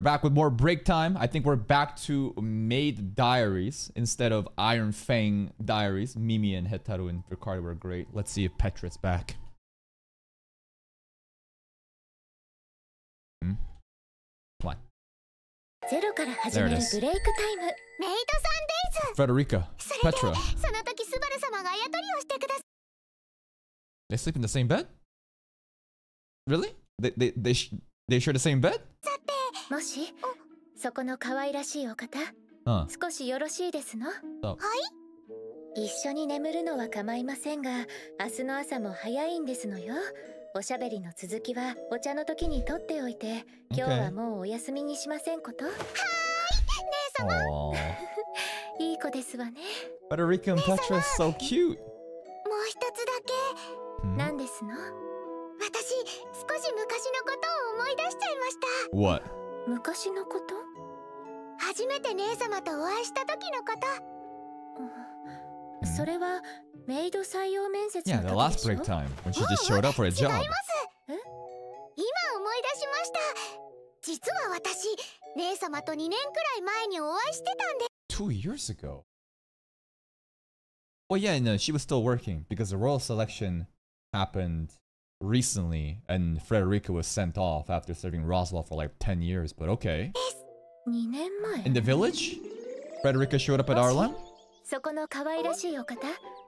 Back with more break time. I think we're back to Maid Diaries instead of Iron Fang Diaries. Mimi and Hetaru and Ricardo were great. Let's see if Petra's back. Come on. There it is. Frederica. Petra. They sleep in the same bed? Really? They share the same bed? Frederica and Petra is so cute. What? Yeah, the last break time when she just showed up for a job. Two years ago. Well, yeah, no, she was still working because the royal selection happened recently and Frederica was sent off after serving Roswell for like 10 years, but okay. In the village? Frederica showed up at Arlem?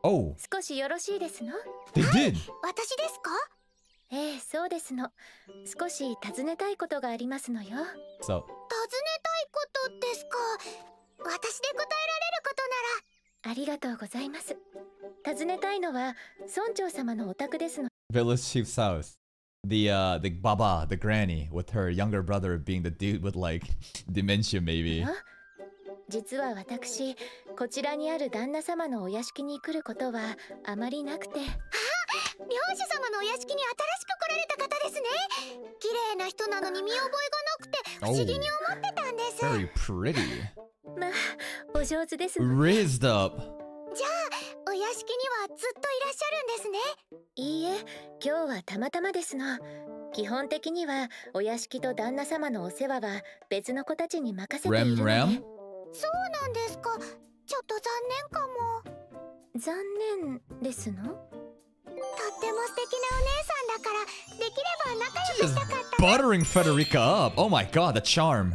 Oh. They did! So. Village chief's house. The baba, the granny, with her younger brother being the dude with like dementia maybe. Oh, very pretty. Rizzed up. Rem? She is buttering Frederica up. Oh my god, the charm.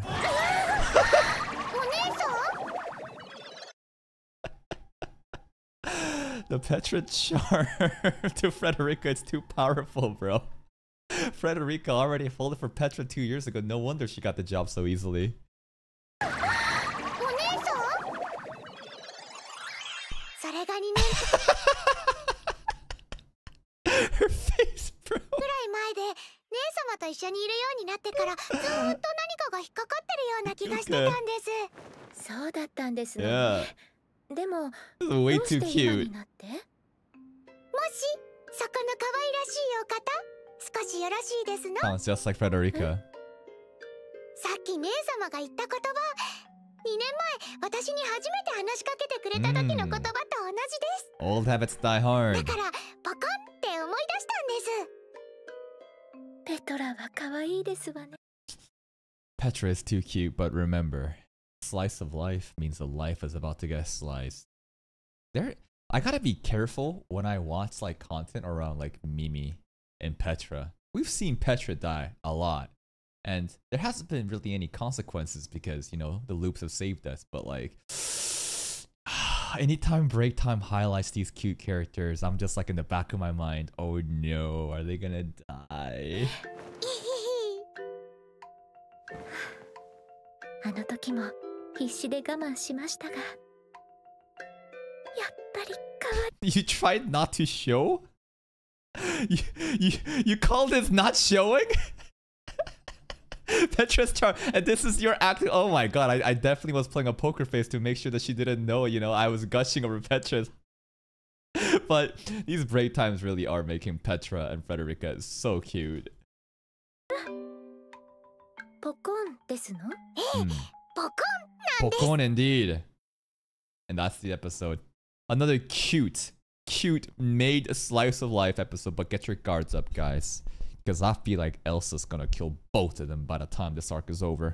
The Petra charm to Frederica is too powerful, bro. Frederica already folded for Petra 2 years ago. No wonder she got the job so easily. Her face, bro. Yeah. This is way too cute. Sounds just like Frederica. Old habits die hard. Petra is too cute, but remember, slice of life means the life is about to get sliced. I gotta be careful when I watch like content around like Mimi and Petra. We've seen Petra die a lot, and there hasn't been really any consequences because, you know, the loops have saved us. But like, anytime break time highlights these cute characters, I'm just like in the back of my mind, oh no, are they gonna die? You tried not to show? You call this not showing? Petra's charm, and this is your act. Oh my god, I definitely was playing a poker face to make sure that she didn't know, you know, I was gushing over Petra's. But these break times really are making Petra and Frederica so cute. Pocone indeed. And that's the episode. Another cute made slice of life episode, but get your guards up, guys. Because I feel like Elsa's gonna kill both of them by the time this arc is over.